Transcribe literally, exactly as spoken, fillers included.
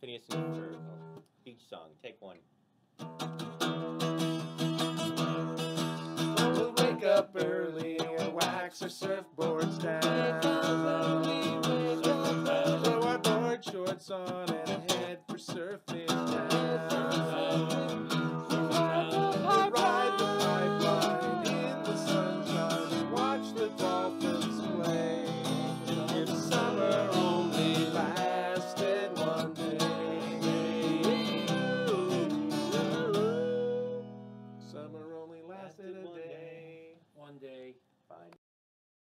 Phineas and Ferb, beach song, take one. We'll wake up early and wax our surfboards down. Throw our board shorts on and head for surfing town.